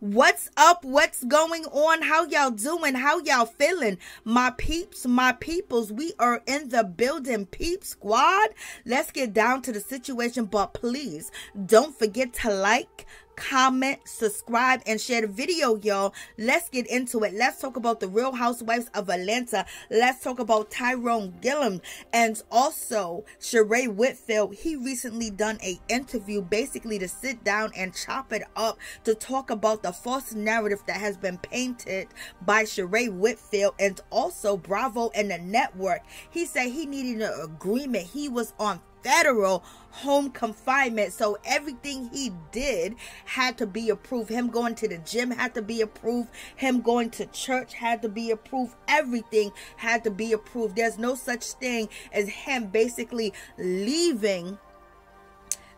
What's up? What's going on? How y'all doing? How y'all feeling? My peeps, my peoples, we are in the building, peep squad. Let's get down to the situation, but please don't forget to like, comment, subscribe, and share the video, y'all. Let's get into it. Let's talk about the Real Housewives of Atlanta. Let's talk about Tyrone Gilliam and also Sheree Whitfield. He recently done a interview basically to sit down and chop it up to talk about the false narrative that has been painted by Sheree Whitfield and also Bravo and the network. He said he needed an agreement. He was on federal home confinement, so everything he did had to be approved. Him going to the gym had to be approved. Him going to church had to be approved. Everything had to be approved. There's no such thing as him basically leaving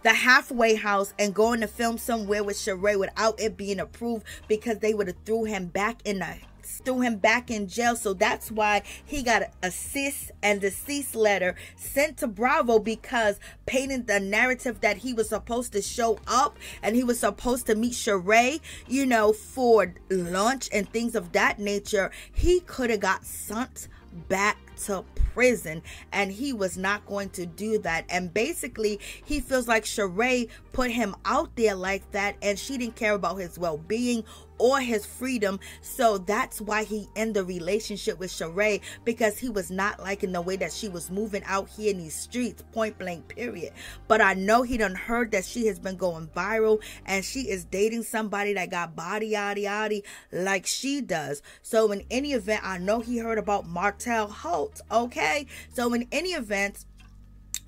the halfway house and going to film somewhere with Sheree without it being approved, because they would have threw him back in jail. So that's why he got a cease and desist letter sent to Bravo, because painting the narrative that he was supposed to show up and he was supposed to meet Sheree, you know, for lunch and things of that nature. He could have got sent back to prison, and he was not going to do that. And basically he feels like Sheree put him out there like that, and she didn't care about his well-being or his freedom. So that's why he ended the relationship with Sheree, because he was not liking the way that she was moving out here in these streets, point blank period. But I know he done heard that she has been going viral and she is dating somebody that got body yaddy yaddy like she does. So in any event, I know he heard about Martell Holt. Okay, so in any event,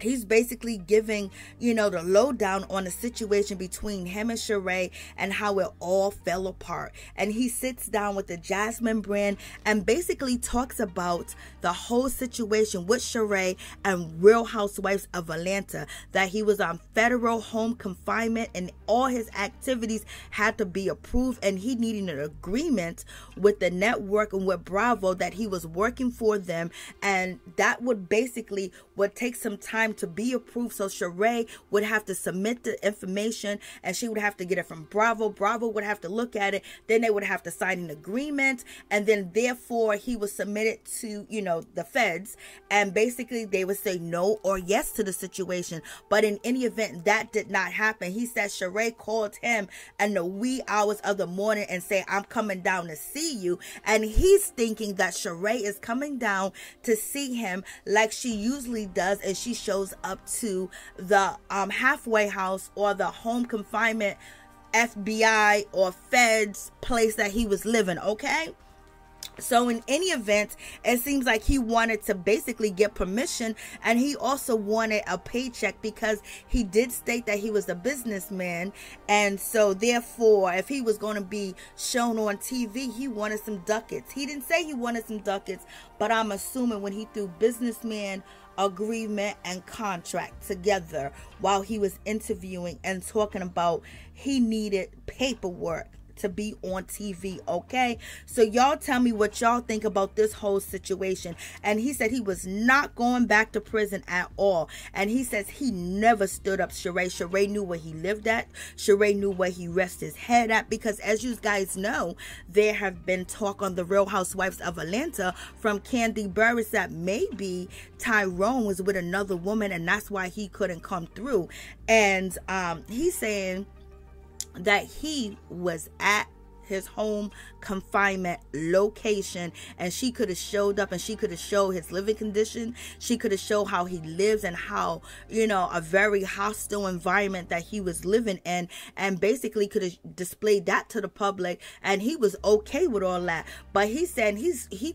he's basically giving, you know, the lowdown on the situation between him and Sheree and how it all fell apart. And he sits down with the Jasmine Brand and basically talks about the whole situation with Sheree and Real Housewives of Atlanta, that he was on federal home confinement and all his activities had to be approved, and he needed an agreement with the network and with Bravo that he was working for them, and that would basically would take some time to be approved. So Sheree would have to submit the information and she would have to get it from Bravo. Bravo would have to look at it, then they would have to sign an agreement, and then therefore he was submitted to, you know, the feds, and basically they would say no or yes to the situation. But in any event, that did not happen. He said Sheree called him in the wee hours of the morning and said, "I'm coming down to see you," and he's thinking that Sheree is coming down to see him like she usually does, and she shows up to the halfway house or the home confinement FBI or feds place that he was living, okay? So in any event, it seems like he wanted to basically get permission, and he also wanted a paycheck, because he did state that he was a businessman, and so therefore if he was going to be shown on TV, he wanted some ducats. He didn't say he wanted some ducats, but I'm assuming when he threw businessman agreement and contract together while he was interviewing and talking about he needed paperwork to be on TV, okay? So y'all tell me what y'all think about this whole situation. And he said he was not going back to prison at all, and he says he never stood up Sheree. Sheree knew where he lived at. Sheree knew where he rested his head at, because as you guys know, there have been talk on the Real Housewives of Atlanta from Candy Burruss that maybe Tyrone was with another woman and that's why he couldn't come through. And he's saying that he was at his home confinement location, and she could have showed up and she could have showed his living condition. She could have showed how he lives and how, you know, a very hostile environment that he was living in, and basically could have displayed that to the public, and he was okay with all that. But he said he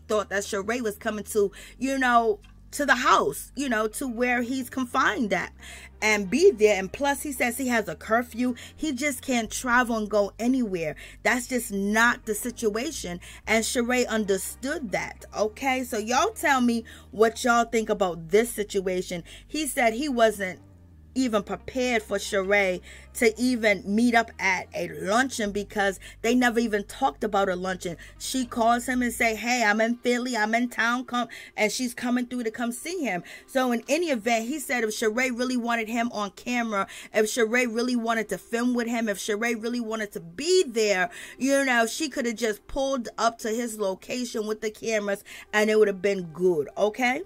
thought that Sheree was coming to, you know, to the house, you know, to where he's confined at, and be there. And plus he says he has a curfew. He just can't travel and go anywhere. That's just not the situation, and Sheree understood that, okay? So y'all tell me what y'all think about this situation. He said he wasn't even prepared for Sheree to even meet up at a luncheon, because they never even talked about a luncheon. She calls him and say, hey, I'm in Philly, I'm in town, come, and she's coming through to come see him. So in any event, he said if Sheree really wanted him on camera, if Sheree really wanted to film with him, if Sheree really wanted to be there, you know, she could have just pulled up to his location with the cameras and it would have been good, okay?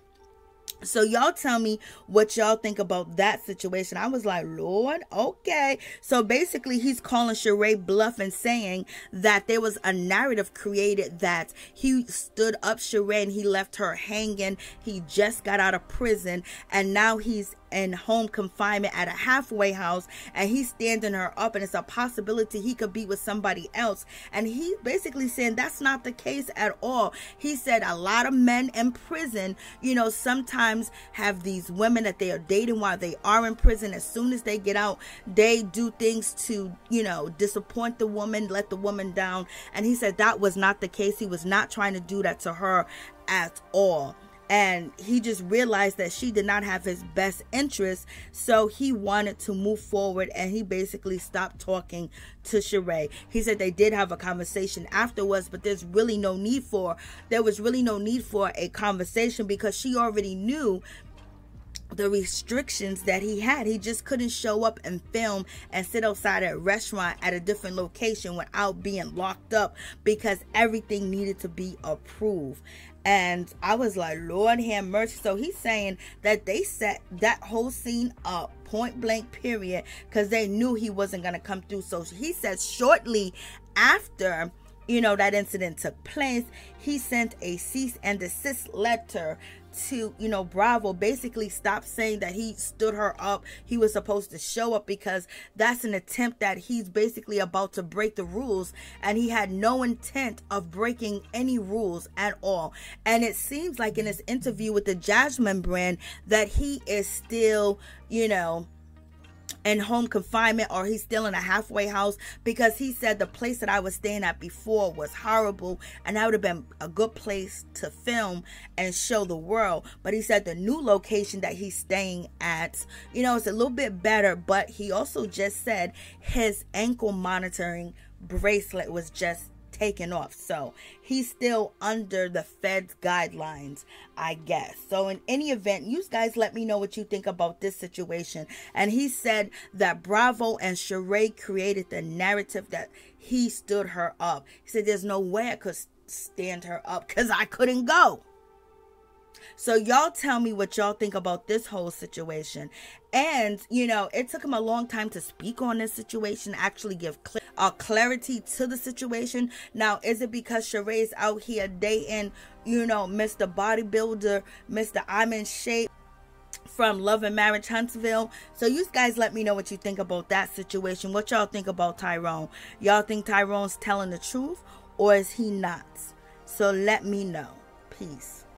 So y'all tell me what y'all think about that situation. I was like, Lord, okay. So basically he's calling Sheree bluff and saying that there was a narrative created that he stood up Sheree and he left her hanging. He just got out of prison and now he's in home confinement at a halfway house and he's standing her up, and it's a possibility he could be with somebody else. And he basically saying that's not the case at all. He said a lot of men in prison, you know, sometimes have these women that they are dating while they are in prison. As soon as they get out, they do things to, you know, disappoint the woman, let the woman down. And he said that was not the case. He was not trying to do that to her at all. And he just realized that she did not have his best interest, so he wanted to move forward, and he basically stopped talking to Sheree. He said they did have a conversation afterwards, but there's really no need for, there was really no need for a conversation because she already knew the restrictions that he had. He just couldn't show up and film and sit outside at a restaurant at a different location without being locked up because everything needed to be approved. And I was like, Lord have mercy. So he's saying that they set that whole scene up, point blank period, because they knew he wasn't going to come through. So he says shortly after, you know, that incident took place, he sent a cease and desist letter to, you know, Bravo, basically stopped saying that he stood her up, he was supposed to show up, because that's an attempt that he's basically about to break the rules, and he had no intent of breaking any rules at all. And it seems like in his interview with the Jasmine Brand that he is still, you know, in home confinement, or he's still in a halfway house, because he said the place that I was staying at before was horrible and that would have been a good place to film and show the world. But he said the new location that he's staying at, you know, it's a little bit better. But he also just said his ankle monitoring bracelet was just taken off, so he's still under the Fed's guidelines, I guess. So in any event, you guys let me know what you think about this situation. And he said that Bravo and Sheree created the narrative that he stood her up. He said there's no way I could stand her up because I couldn't go. So y'all tell me what y'all think about this whole situation. And, you know, it took him a long time to speak on this situation, actually give clarity to the situation. Now, is it because Sheree's out here dating, you know, Mr. Bodybuilder, Mr. I'm in Shape from Love and Marriage Huntsville? So you guys let me know what you think about that situation. What y'all think about Tyrone? Y'all think Tyrone's telling the truth or is he not? So let me know. Peace.